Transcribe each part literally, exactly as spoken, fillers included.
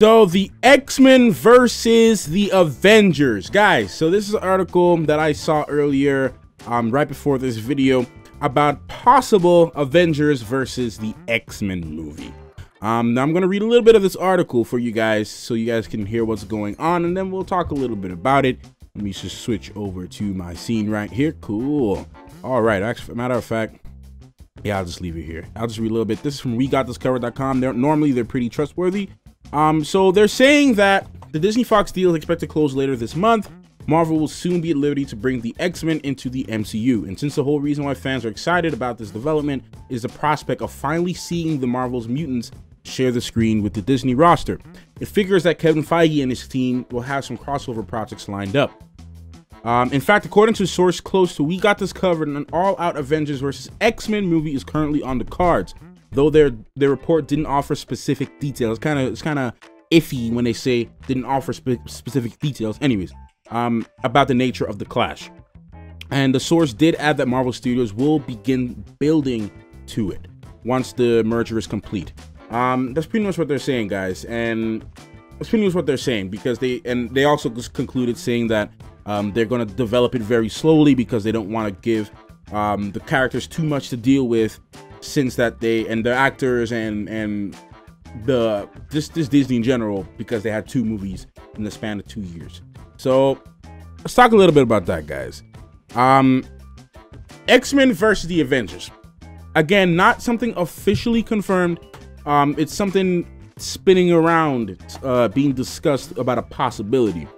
So the X-Men versus the Avengers, guys. So this is an article that I saw earlier, um, right before this video, about possible Avengers versus the X-Men movie. Um, now I'm gonna read a little bit of this article for you guys, so you guys can hear what's going on, and then we'll talk a little bit about it. Let me just switch over to my scene right here. Cool. All right. Actually, matter of fact, yeah, I'll just leave it here. I'll just read a little bit. This is from We Got This Covered dot com. They're normally they're pretty trustworthy. Um, so they're saying that the Disney Fox deal is expected to close later this month. Marvel will soon be at liberty to bring the X-Men into the M C U. And since the whole reason why fans are excited about this development is the prospect of finally seeing the Marvel's mutants share the screen with the Disney roster, it figures that Kevin Feige and his team will have some crossover projects lined up. Um, in fact, according to a source close to We Got This Covered, an all-out Avengers versus X-Men movie is currently on the cards, though their their report didn't offer specific details. Kind of, it's kind of iffy when they say didn't offer spe specific details. Anyways, um, about the nature of the clash, and the source did add that Marvel Studios will begin building to it once the merger is complete. Um, that's pretty much what they're saying, guys, and that's pretty much what they're saying because they and they also just concluded saying that um, they're going to develop it very slowly because they don't want to give um, the characters too much to deal with. Since that they and the actors and and the just this, this Disney in general, because they had two movies in the span of two years. So let's talk a little bit about that, guys. Um, X-Men versus the Avengers. Again, not something officially confirmed. Um, it's something spinning around, uh, being discussed about a possibility.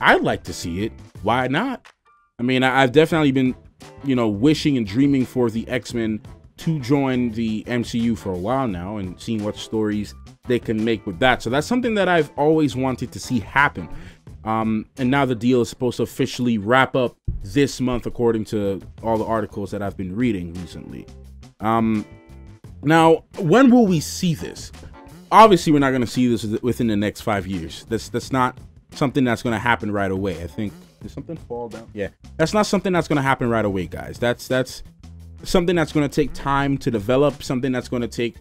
I'd like to see it. Why not? I mean, I, I've definitely been, you know, wishing and dreaming for the X-Men to join the M C U for a while now, and seeing what stories they can make with that. So that's something that I've always wanted to see happen. Um, and now the deal is supposed to officially wrap up this month, according to all the articles that I've been reading recently. Um, now, when will we see this? Obviously, we're not going to see this within the next five years. That's that's not something that's going to happen right away. I think did something fall down? Yeah, that's not something that's going to happen right away, guys. That's that's. Something that's going to take time to develop, something that's going to take,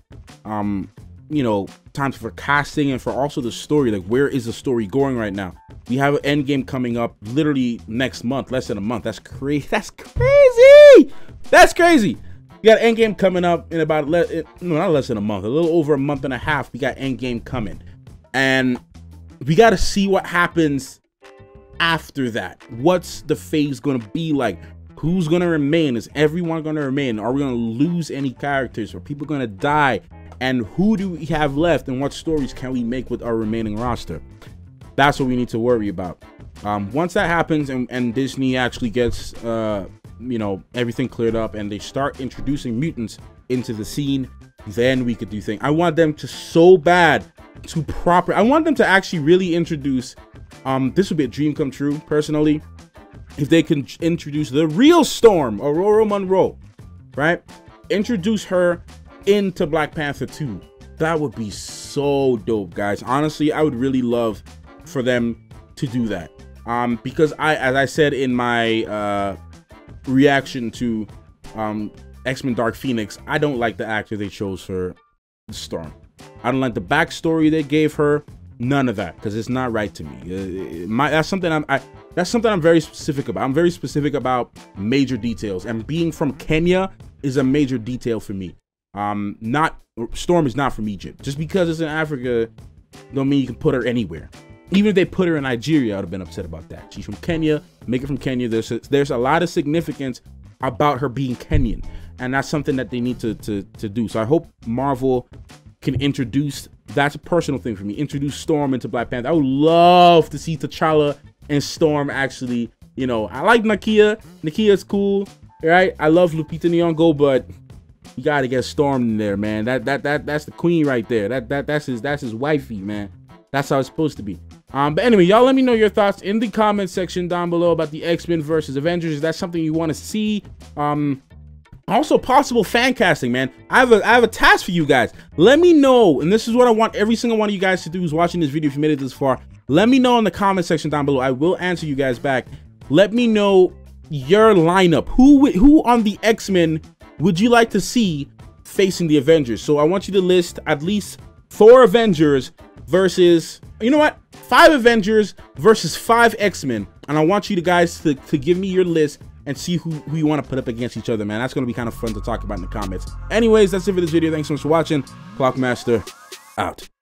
um, you know, time for casting and for also the story. Like, where is the story going right now? We have an Endgame coming up literally next month, less than a month. That's crazy. That's crazy. That's crazy. You got Endgame coming up in about, le no, not less than a month, a little over a month and a half. We got Endgame coming. And we got to see what happens after that. What's the phase going to be like? Who's going to remain? Is everyone going to remain? Are we going to lose any characters? Are people going to die? And who do we have left? And what stories can we make with our remaining roster? That's what we need to worry about. Um, once that happens and, and Disney actually gets, uh, you know, everything cleared up and they start introducing mutants into the scene, then we could do things. I want them to so bad to proper. I want them to actually really introduce. Um, this would be a dream come true, personally. If they can introduce the real Storm, Aurora Monroe, right? Introduce her into Black Panther two. That would be so dope, guys. Honestly, I would really love for them to do that. Um, because I, as I said in my uh, reaction to um, X-Men Dark Phoenix, I don't like the actor they chose for Storm. I don't like the backstory they gave her. None of that, because it's not right to me. Uh, my, that's something I'm. I, That's something I'm very specific about. I'm very specific about major details, and being from Kenya is a major detail for me. Um, not Storm is not from Egypt. Just because it's in Africa, don't mean you can put her anywhere. Even if they put her in Nigeria, I'd have been upset about that. She's from Kenya. Make it from Kenya. There's a, there's a lot of significance about her being Kenyan, and that's something that they need to to to do. So I hope Marvel can introduce. That's a personal thing for me. Introduce Storm into Black Panther. I would love to see T'Challa and Storm actually, you know, I like Nakia. Nakia's cool, right? I love Lupita Nyong'o, but you gotta get Storm in there, man. That that that that's the queen right there. That that that's his that's his wifey, man. That's how it's supposed to be. Um, but anyway, y'all let me know your thoughts in the comment section down below about the X-Men versus Avengers. Is that something you want to see? Um, also possible fan casting, man. I have a I have a task for you guys. Let me know, and this is what I want every single one of you guys to do who's watching this video if you made it this far. Let me know in the comment section down below. I will answer you guys back. Let me know your lineup. Who who on the X-Men would you like to see facing the Avengers? So I want you to list at least Thor Avengers versus, you know what? Five Avengers versus five X-Men. And I want you to guys to, to give me your list and see who, who you want to put up against each other, man. That's going to be kind of fun to talk about in the comments. Anyways, that's it for this video. Thanks so much for watching. Clockmaster out.